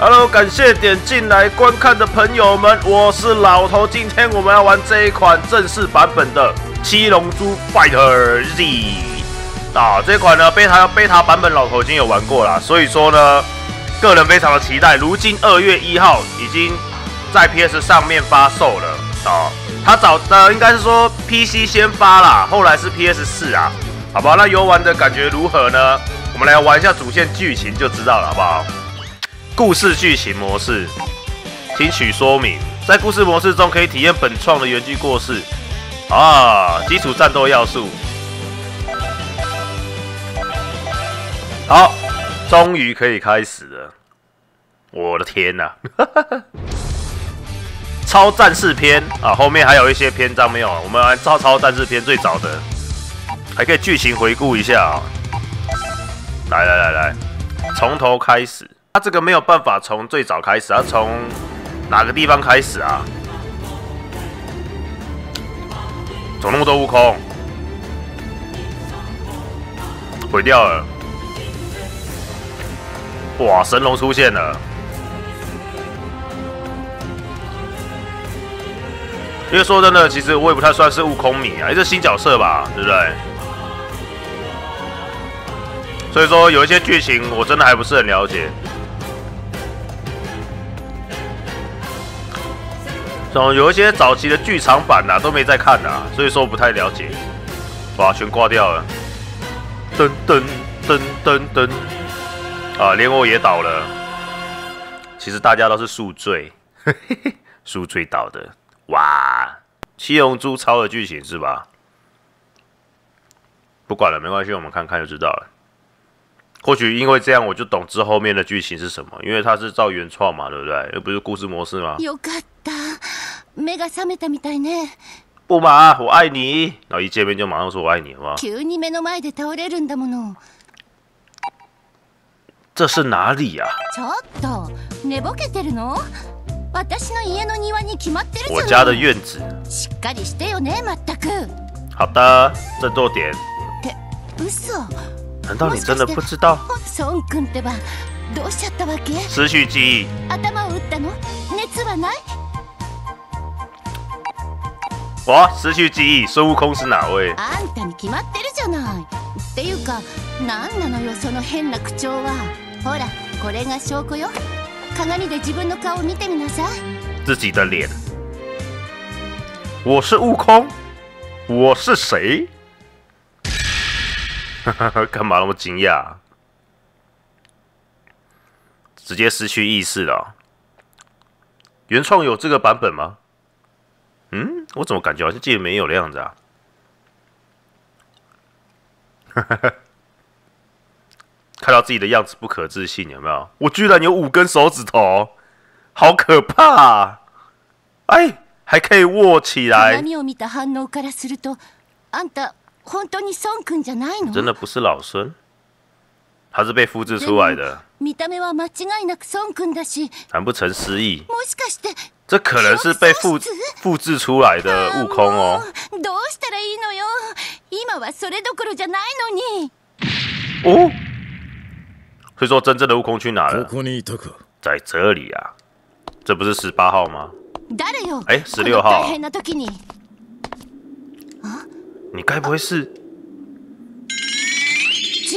Hello， 感谢点进来观看的朋友们，我是老头。今天我们要玩这一款正式版本的《七龙珠 Fighter Z》啊，这款呢贝塔版本老头已经有玩过啦，所以说呢，个人非常的期待。如今2月1号已经在 PS 上面发售了啊，它应该是说 PC 先发啦，后来是 PS4啊，好不好？那游玩的感觉如何呢？我们来玩一下主线剧情就知道了，好不好？ 故事剧情模式，请取说明。在故事模式中，可以体验本创的原剧故事啊，基础战斗要素。好，终于可以开始了。我的天哪、啊！超战士篇啊，后面还有一些篇章没有，我们按照超战士篇最早的，还可以剧情回顾一下啊、哦。来，从头开始。 他这个没有办法从最早开始，他从哪个地方开始啊？怎么那么多悟空？毁掉了！哇，神龙出现了！因为说真的，其实我也不太算是悟空迷啊，也是新角色吧，对不对？ 所以说有一些剧情我真的还不是很了解。有一些早期的剧场版呐、啊、都没在看呐、啊，所以说不太了解。哇，全挂掉了！噔噔噔噔噔！啊，连我也倒了。其实大家都是宿醉，宿醉倒的。哇，七龙珠超的剧情是吧？不管了，没关系，我们看看就知道了。 或许因为这样，我就懂之后面的剧情是什么，因为它是照原创嘛，对不对？又不是故事模式嘛。不嘛，我爱你。然后一见面就马上说我爱你，好吗？这是哪里呀、啊？我家的院子。好的，振作点。 难道你真的不知道？失去记忆。哇！失去记忆，孙悟空是哪位？自己的脸。我是悟空，我是谁？ 干嘛那么惊讶、啊？直接失去意识了、哦。原创有这个版本吗？嗯，我怎么感觉好像记得没有的样子啊？看到自己的样子不可置信，有没有？我居然有5根手指头，好可怕、啊！哎，还可以握起来。 真的不是老孙，他是被复制出来的。难不成失忆？这可能是被复制出来的悟空哦。哦，所以说真正的悟空去哪了？在这里啊，这不是18号吗？哎，16号、啊。 你该不会是？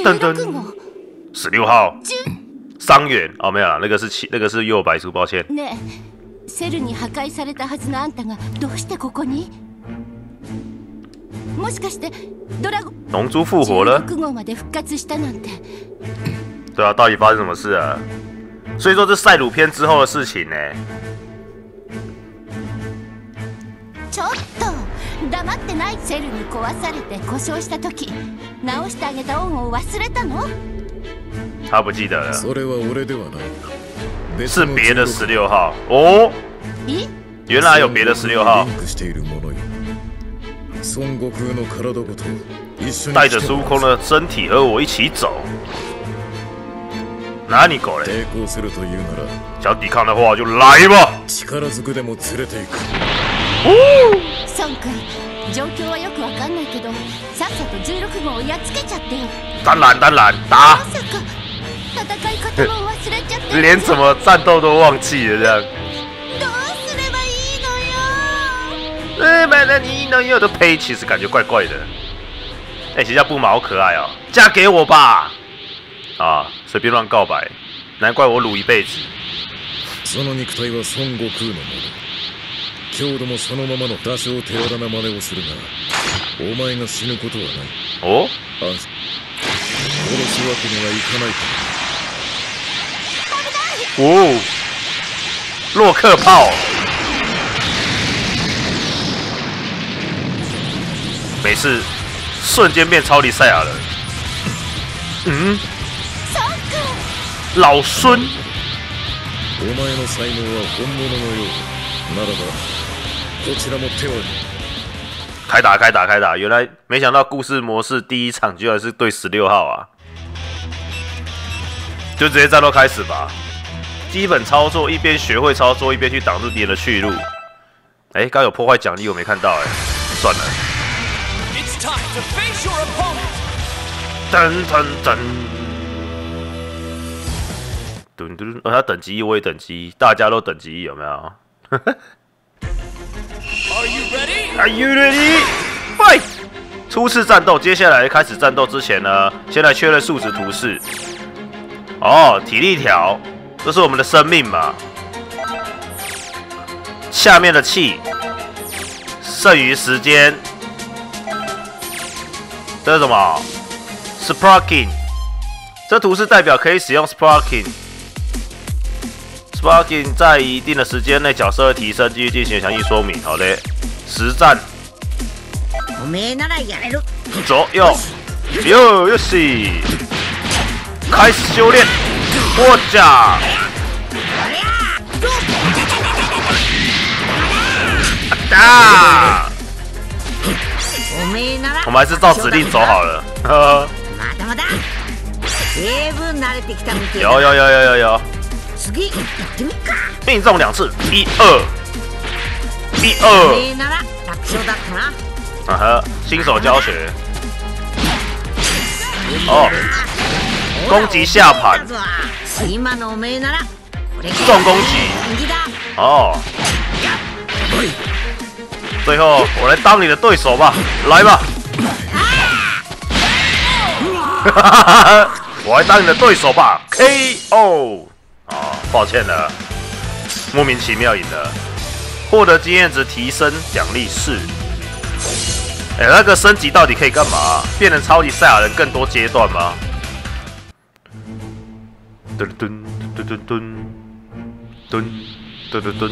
噔噔，16号，桑原哦，没有啦，那个是右白书，抱歉。龙珠复活了？对啊，到底发生什么事啊？所以说这赛鲁篇之后的事情呢、欸？ セルに壊されて故障した時、直してあげた恩を忘れたの？他不记得了。それは俺ではない。是别的16号哦。咦？原来有别的16号。带着孙悟空的身体和我一起走。哪里狗嘞？想抵抗的话就来吧。哦。 状況はよくわかんないけど、さっさと16号をやっつけちゃってよ。当然、打。戦い方も忘连怎么战斗都忘记了这样。那你的配其实感觉怪怪的。哎，其实布玛好可爱哦，嫁给我吧！啊，随便乱告白，难怪我撸一辈子。 その肉体は孫悟空のもの。強度もそのままの多少手荒な真似をするが、お前が死ぬことはない。お？殺すわけにはいかないから。おお。洛克炮。没事，瞬间变超级赛亚人。嗯？老孙。 お前の才能は本物のよう。ならば、こちらも手を。开打，开打，开打！原来没想到故事模式第一场居然是对16号啊！就直接战斗开始吧。基本操作，一边学会操作，一边去挡住敌人的去路。哎，刚有破坏奖励，我没看到哎，算了。噔噔噔。 哦，他等级1，我也等级1，大家都等级1，有没有？ Are you ready? Fight！ 初次战斗，接下来开始战斗之前呢，先来确认数值图示。哦，体力条，这是我们的生命嘛？下面的气，剩余时间，这是什么 ？Sparking， 这图示代表可以使用 Sparking。 Sparking 在一定的时间内，角色会提升，继续进行详细说明。好嘞，实战。左右右右西，开始修炼。我讲，打！我们还是照指令走好了。有。 命中2次，1、2，1、2。啊呵，新手教学。哦，攻击下盘，重攻击。哦，最后我来当你的对手吧，来吧。哈哈哈！我来当你的对手吧 ，KO。 哦，抱歉了，莫名其妙赢了，获得经验值提升奖励是。哎，那个升级到底可以干嘛？变成超级赛亚人更多阶段吗？噔噔噔噔噔噔噔噔噔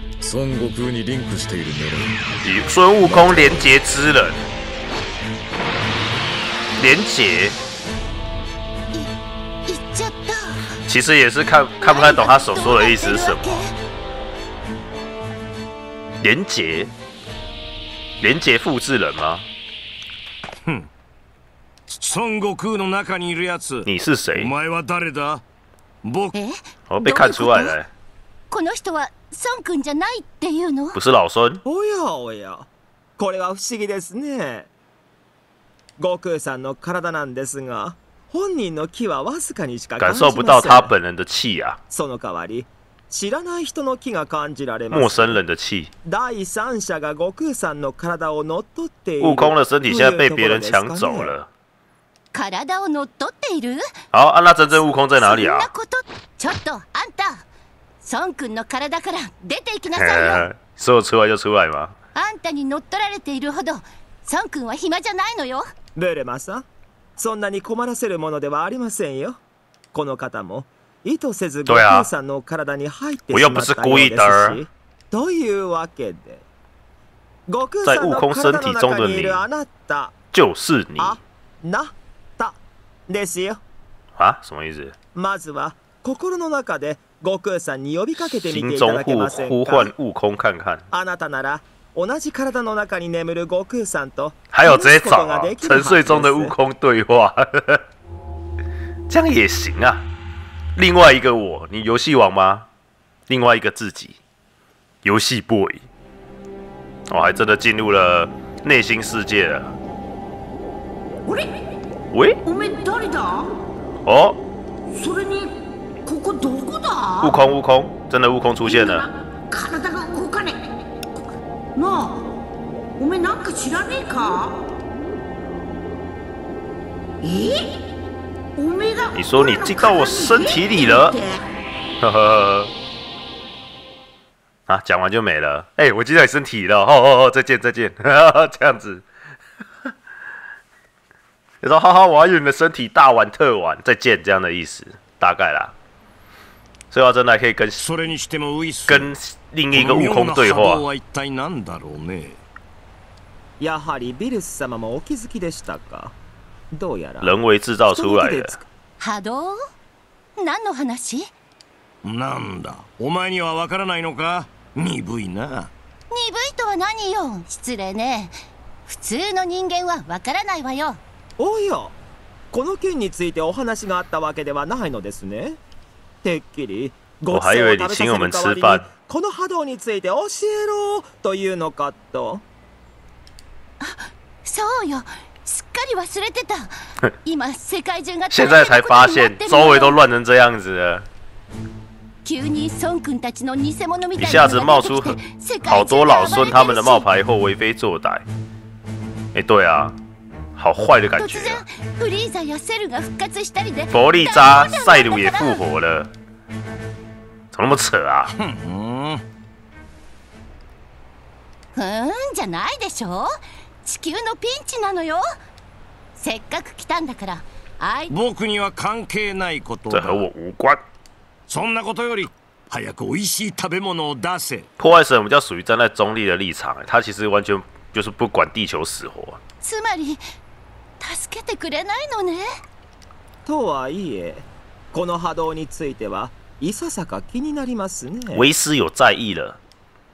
孫悟空にリンクしているメロ。与孙悟空连结之人。连结。其实也是看不太懂他所说的意思是什么。 连结，连结复制人吗？哼，孙悟空の中にいるやつ。你是谁？お前は誰だ？僕。哦，被看出来了。この人は孫君じゃないっていうの？不是老孫。おやおや、これは不思議ですね。悟空さんの体なんですが、本人の気はわずかにしか感受不到他本人的气啊。その代わり。 知らない人の気が感じられます。陌生人的气。第三者が悟空さんの体を乗っ取っている。悟空的身体现在被别人抢走了。体を乗っ取っている？好，啊，那真正悟空在哪里啊？ちょっとあんた、孫君の体から出て行きなさいよ。说出来就出来嘛。あんたに乗っ取られているほど、孫君は暇じゃないのよ。ブレマさん、そんなに困らせるものではありませんよ。この方も。 意図せず、悟空さんの体に入ってしまったようですし、というわけで、悟空さんの体の中にいるあなた、就是你、あなたですよ。啊？什么意思？まずは心の中で心中呼唤悟空看看。还有直接找啊，沉睡中的悟空对话，这样也行啊。另外一个我，你游戏王吗？另外一个自己，游戏 boy。我还真的进入了内心世界了。喂？哦。 悟空，真的悟空出现了。你说你进到我身体里了？呵呵。啊，讲完就没了。哎，我进到你身体了。哦，再见。这样子。你说哈哈，我要用你的身体大玩特玩，再见这样的意思，大概啦。 所以我真的还可以跟另一个悟空对话。人为制造出来的。波動？何の話？なんだ、お前にはわからないのか？鈍いな。鈍いとは何よ。失礼ね。普通の人間はわからないわよ。おや、この件についてお話があったわけではないのですね。 我还以为你请我们吃饭。现在才发现，周围都乱成这样子了。一下子冒出好多老孙他们的冒牌货为非作歹。哎，对啊。 好坏的感觉、啊！弗利扎、塞鲁也复活了，怎么那么扯啊？じゃないでしょ。地球のピンチなのよ。せっかく来たんだから。僕には関係ないことだ。这和我无关。そんなことより、早く美味しい食べ物を出せ。破坏神我们比较属于站在中立的立场、欸，他其实完全就是不管地球死活、啊。 つまり助けてくれないのね。とはいえ、この波動についてはいささか気になりますね。为师有在意了。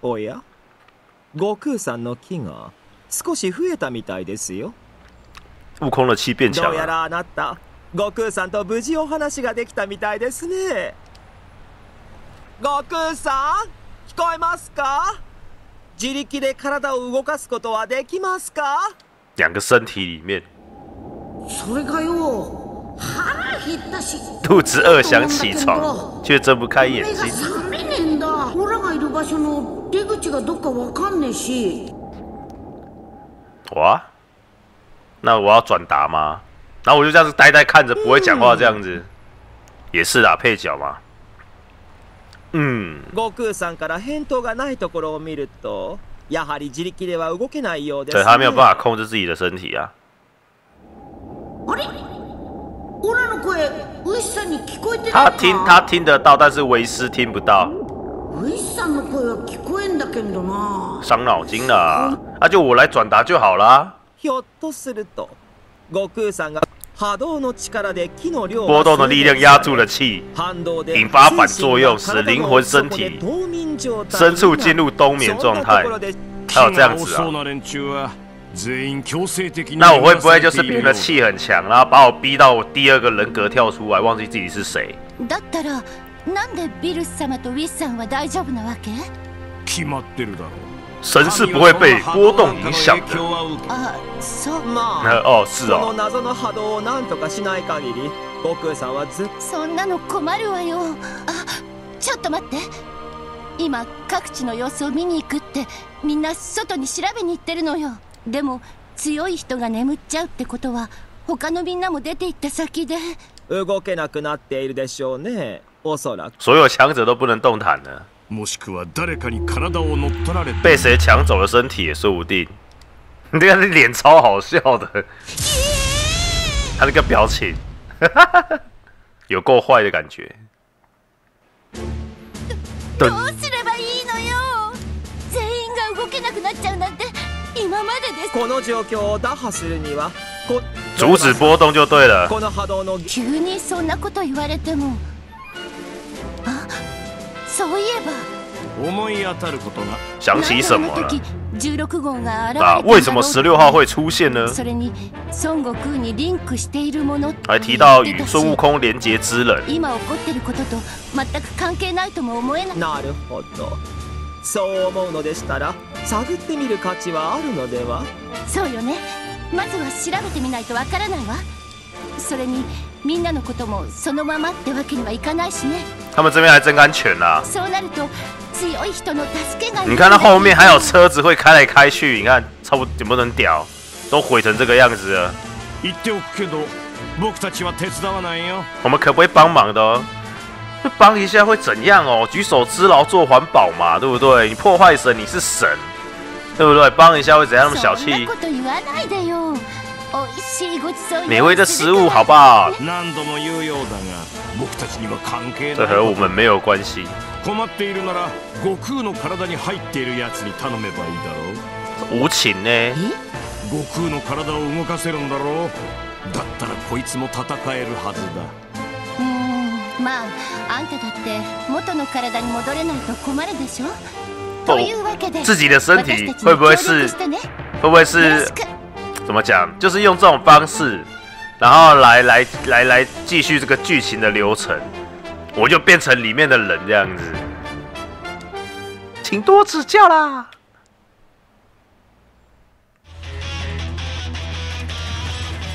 おや、悟空さんの気が少し増えたみたいですよ。悟空の気变强。どうやらあなた、悟空さんと無事お話ができたみたいですね。悟空さん、聞こえますか？自力で体を動かすことはできますか？ 两个身体里面，肚子饿想起床，却睁不开眼睛。哇，那我要转达吗？然后我就这样子呆呆看着，不会讲话，这样子也是啦，配角嘛。嗯。 对，他没有办法控制自己的身体啊。他听得到，但是为师听不到。伤脑筋了、啊，那、啊、就我来转达就好啦。波动的力量压住了气，引发反作用，使灵魂身体深处进入冬眠状态。还有这样子啊？那我会不会就是凭着气很强，然后把我逼到我第二个人格跳出来，忘记自己是谁？神是不会被波动影响的。哦，是哦。所有强者都不能动弹了。 被谁抢走了身体也说不定。你这个脸超好笑的，他那个表情，有够坏的感觉。どうすればいいのよ？全員が動けなくなっちゃうなんて今までです。この状況を打破するには、阻止波动就对了。急にそんなこと言われても。そういえば思い当たることが想起什么了？那为什么16号会出现呢？还提到与孙悟空连结之人。なるほど。そう思うのでしたら、探ってみる価値はあるのでは？そうよね。まずは調べてみないとわからないわ。それにみんなのこともそのままってわけにはいかないしね。他们这边还真安全啊。そうなると。你看它后面还有车子会开来开去，你看，差不多有没有很屌？都毁成这个样子了。我们可不会帮忙的哦，帮一下会怎样哦？举手之劳做环保嘛，对不对？你破坏神，你是神，对不对？帮一下会怎样？那么小气？美味的食物，好不好？这和我们没有关系。无情呢、欸？哦，自己的身体会不会是怎么讲？就是用这种方式，然后来继续这个剧情的流程，我就变成里面的人这样子。请多指教啦！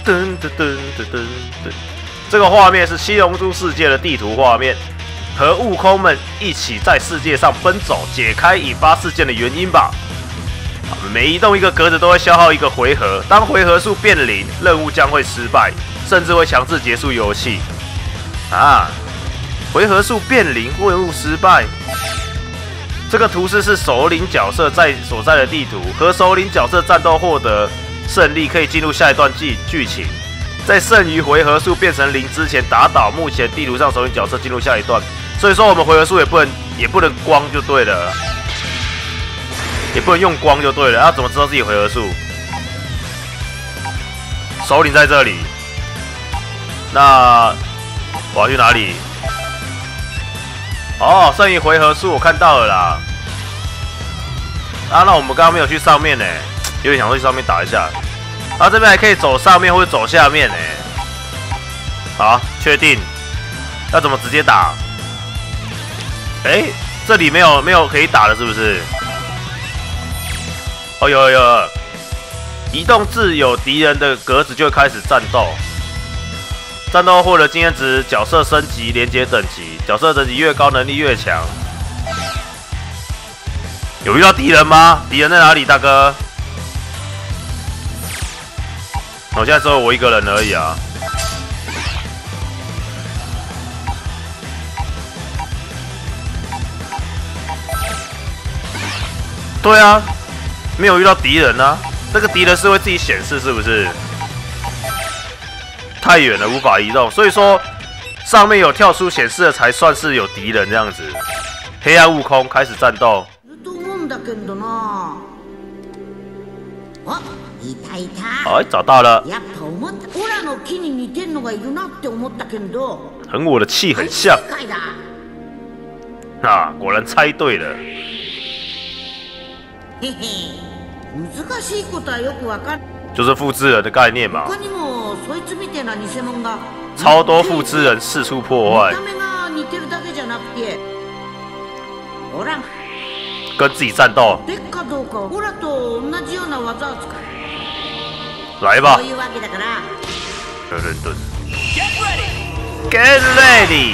噔噔噔噔噔噔，这个画面是七龙珠世界的地图画面，和悟空们一起在世界上奔走，解开引发事件的原因吧。每移动一个格子都会消耗一个回合，当回合数变零，任务将会失败，甚至会强制结束游戏。啊，回合数变零，任务失败。这个图示是首领角色在所在的地图，和首领角色战斗获得胜利，可以进入下一段剧情。在剩余回合数变成零之前打倒目前地图上首领角色，进入下一段。所以说我们回合数也不能光就对了，也不能用光就对了。要怎么知道自己回合数？首领在这里，那我要去哪里？哦，剩余回合数我看到了啦。啊，那我们刚刚没有去上面呢、欸，有点想去上面打一下。啊，这边还可以走上面或者走下面呢、欸。好，确定。要怎么直接打？哎、欸，这里没有可以打的，是不是？哦，有。移动至有敌人的格子就会开始战斗。战斗获得经验值，角色升级、连接等级，角色等级越高，能力越强。有遇到敌人吗？敌人在哪里，大哥？我现在只有我一个人而已啊。对啊，没有遇到敌人啊。这个敌人是会自己显示，是不是？太远了，无法移动，所以说上面有跳出显示的才算是有敌人这样子。黑暗悟空开始战斗。哎，找到了。和我的气很像。啊，果然猜对了。就是复制人的概念嘛。超多复制人四处破坏，跟自己战斗。来吧！Get ready！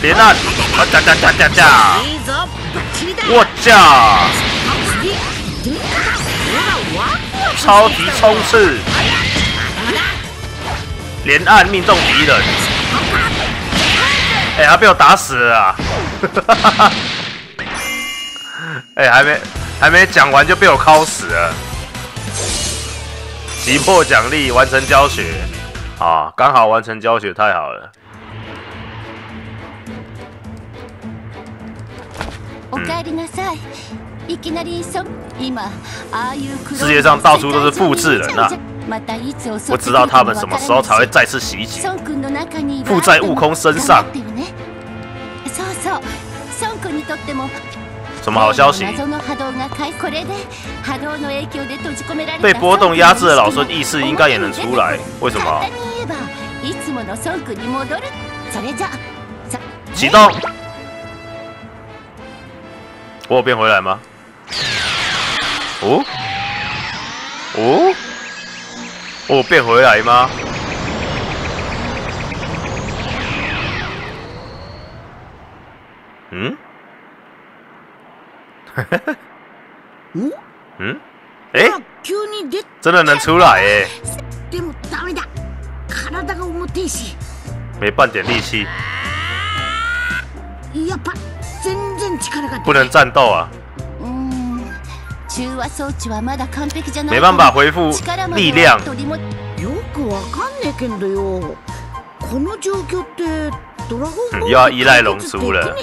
别闹！啊！我叫！超级冲刺！连按命中敌人！哎、欸，他被我打死了啊！哎、欸，还没讲完就被我敲死了。击破奖励，完成教学啊！刚好完成教学，太好了。世界上到处都是复制人啊！不知道他们什么时候才会再次袭击，附在悟空身上。什么好消息？被波动压制的老孙意识应该也能出来，为什么？启动！我有变回来吗？哦？哦？ 我变回来吗？嗯？嗯？嗯？哎，真的能出来哎！没半点力气，不能战斗啊！ 没办法恢复力量。又要依赖龙珠了。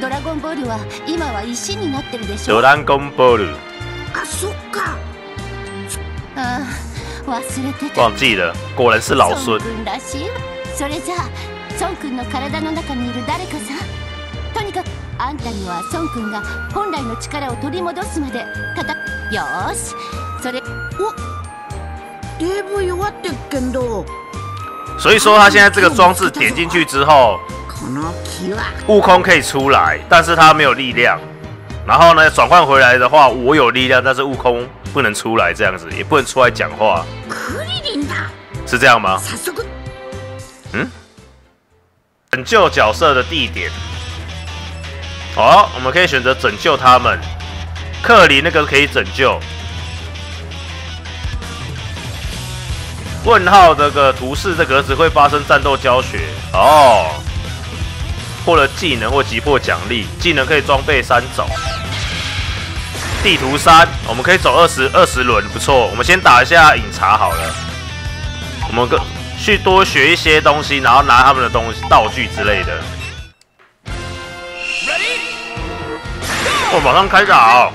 ドラゴンボールは今は石になってるでしょ。ドラゴンボール。あ、そっか。あ、忘れてた。忘记了，果然是老孙。それじゃ、孫君の体の中にいる誰かさ。とにかく。 あんたには孫君が本来の力を取り戻すまでよーしそれおだいぶ弱ってるけど。所以说他现在这个装置点进去之后，悟空可以出来，但是他没有力量。然后呢，转换回来的话，我有力量，但是悟空不能出来，这样子也不能出来讲话，是这样吗？嗯，拯救角色的地点。 好，我们可以选择拯救他们。克林那个可以拯救。问号这个图示这格子会发生战斗教学哦，获得技能或击破奖励，技能可以装备3种。地图3，我们可以走20轮，不错。我们先打一下饮茶好了。我们去多学一些东西，然后拿他们的东西道具之类的。 我马上开打！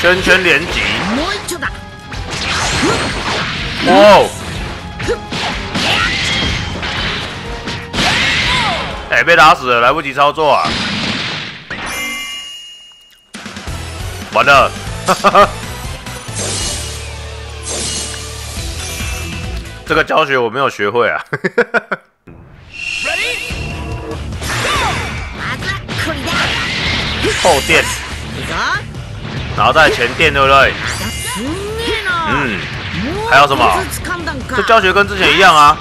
圈圈连击！哇！哎，被打死了，来不及操作啊！完了，哈哈哈！这个教学我没有学会啊！后垫，然后再前垫，对不对？嗯，还有什么？这教学跟之前一样啊！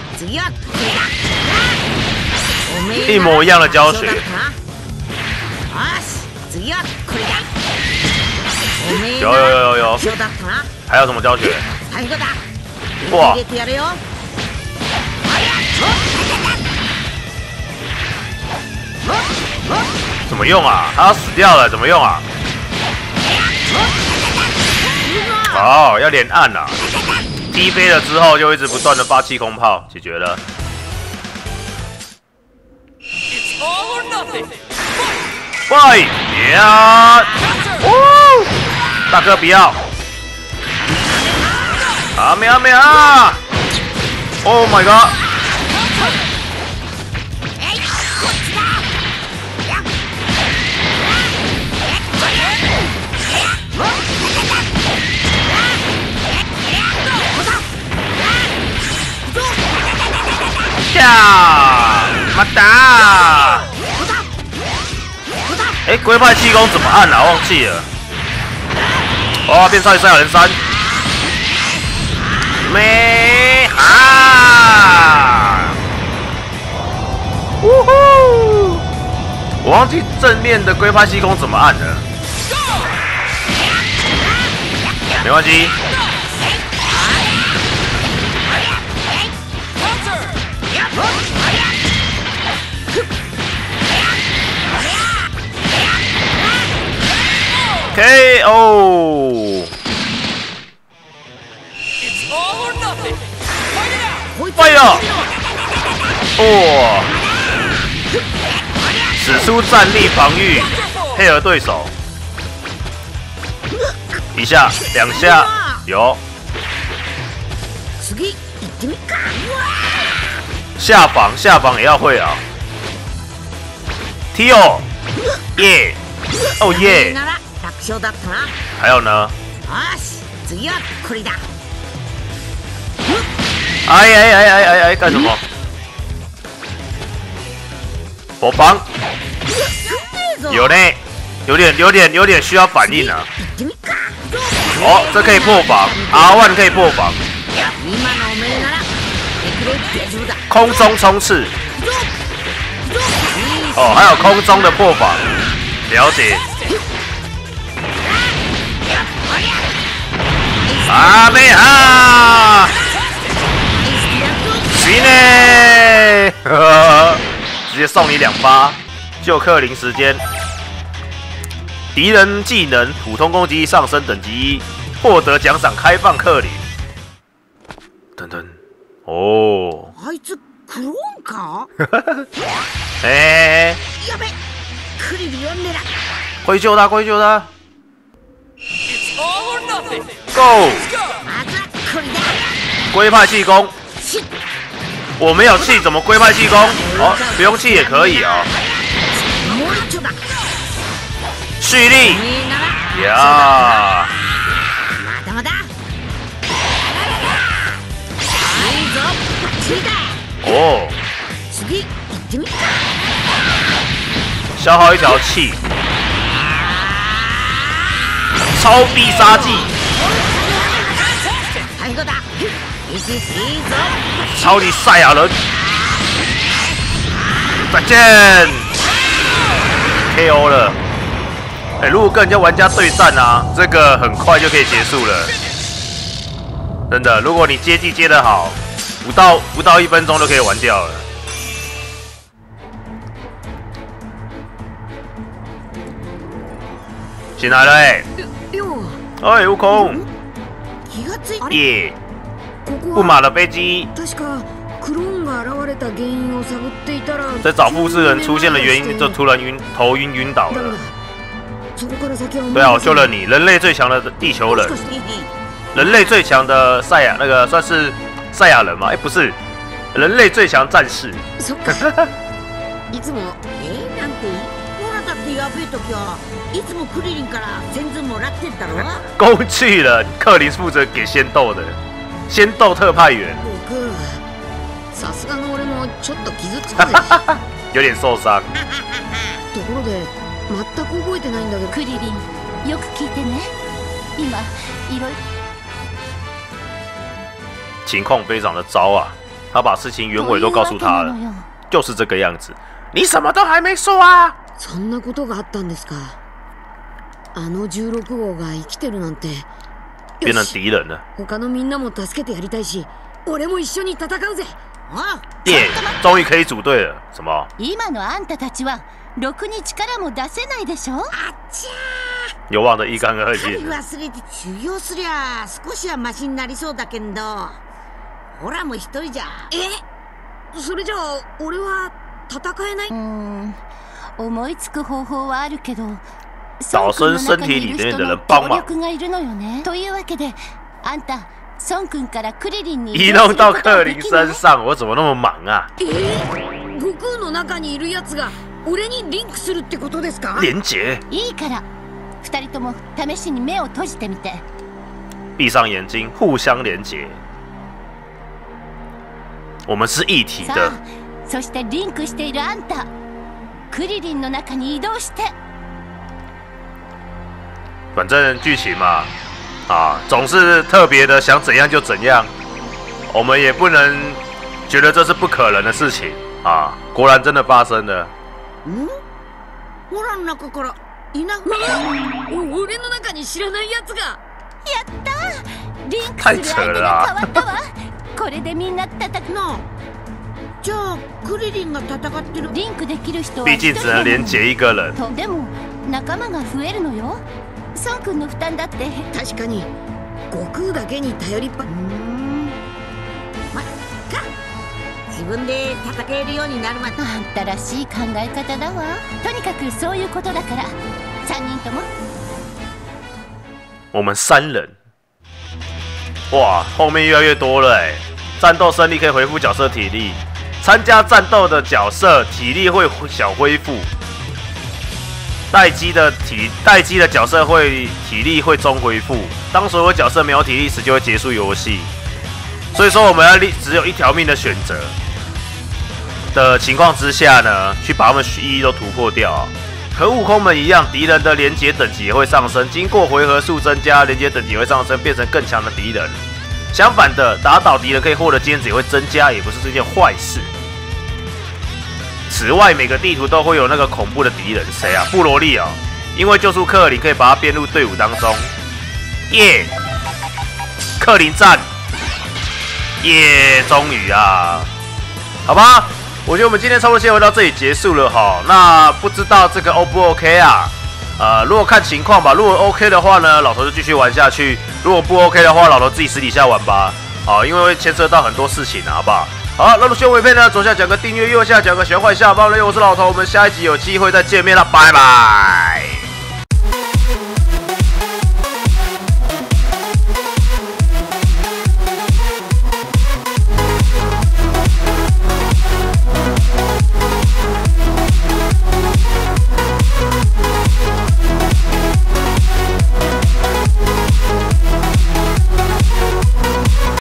一模一样的教学。有，还有什么教学？哇！怎么用啊？他要死掉了，怎么用啊？哦，要连按啊！踢飞了之后就一直不断的发气空炮，解决了。 喂呀！哦，大哥不要！啊没啊没啊 ！Oh my god！ 呀！马达！ 哎，龟派气功怎么按啊？忘记了。哦，变超级赛亚人3。没啊！呜呼！我忘记正面的龟派气功怎么按了。没关系。or nothing. Fight it out. Fight up. Oh. 使出战力防御，配合对手。一下，两下，有。下防，下防也要会啊。T O， 耶，哦耶。还有呢？哎，干什么？我防。 有嘞，有点需要反应啊。哦，这可以破防 ，R1 可以破防。空中冲刺。哦，还有空中的破防，了解。阿美哈，行嘞，直接送你2发。 就克林时间，敌人技能普通攻击上升等级1，获得奖赏开放克林。等等，哦，あいつクローンか？哎，やべ、クリルやめら。归咎他，归咎他。Go！ 龟派气功，我没有气，怎么龟派气功？哦，不用气也可以哦。 蓄力呀！哦，消耗1条气，超必杀技，超级赛亚人，再见。 KO 了，哎、欸，如果跟人家玩家对战啊，这个很快就可以结束了。真的，如果你接技接得好，不到1分钟就可以玩掉了。进来了哎、欸，哎、欸，悟空，耶，布马的飞机。 在找复制人出现的原因，就突然头晕倒了。对啊，我救了你，人类最强的地球人，人类最强的赛亚那个算是赛亚人吗？哎、欸，不是，人类最强战士。勾去了，克林负责给仙豆的，仙豆特派员。 有点受伤。ところで、全く覚えてないんだけど。クリリン、よく聞いてね。今、いろいろ。情况非常的糟啊！他把事情原委都告诉他了，就是这个样子。你什么都还没说啊！そんなことがあったんですか。あの16号が生きてるなんて。变成敌人了。他のみんなも助けてやりたいし、俺も一緒に戦うぜ。 耶！终于可以组队了。什么？又忘得一干二净。找身身体里面的人帮忙。 移动到克林身上，我怎么那么忙啊？连结。闭上眼睛，互相连结。我们是一体的。反正剧情嘛。 啊，总是特别的想怎样就怎样，我们也不能觉得这是不可能的事情啊！果然真的发生了。嗯，我らの中からいなくなった。俺の中に知らないやつが。やった。リンクする相手が変わったわ。これでみんな戦う。じゃあクリリンが戦ってる。リンクできる人は。毕竟只能连结1个人。でも仲間が増えるのよ。 孫君の負担だって確かに悟空だけに頼りっぱ。分で戦えるようになるまで。あんたらしい考え方だわ。とにかくそういうことだから。三人とも。我们三人。哇，后面越来越多了哎！战斗胜利可以恢复角色体力，参加战斗的角色体力会小恢复，待机的角色会体力会中恢复。当所有角色没有体力时，就会结束游戏。 所以说，我们要只有一条命的选择的情况之下呢，去把他们一一都突破掉啊。和悟空们一样，敌人的连结等级也会上升，经过回合数增加，连结等级也会上升，变成更强的敌人。相反的，打倒敌人可以获得金子也会增加，也不是这件坏事。此外，每个地图都会有那个恐怖的敌人，谁啊？布罗利啊！因为救出克林，可以把他编入队伍当中。耶！克林战！ 耶！终于啊，好吧，我觉得我们今天差不多先回到这里结束了哈。那不知道这个 O 不 OK 啊？如果看情况吧。如果 OK 的话呢，老头就继续玩下去；如果不 OK 的话，老头自己私底下玩吧。好，因为会牵涉到很多事情啊，好不好？好，那如果喜欢我影片呢，左下角个订阅，右下角个喜欢一下，帮我留言。我是老头，我们下一集有机会再见面了，拜拜。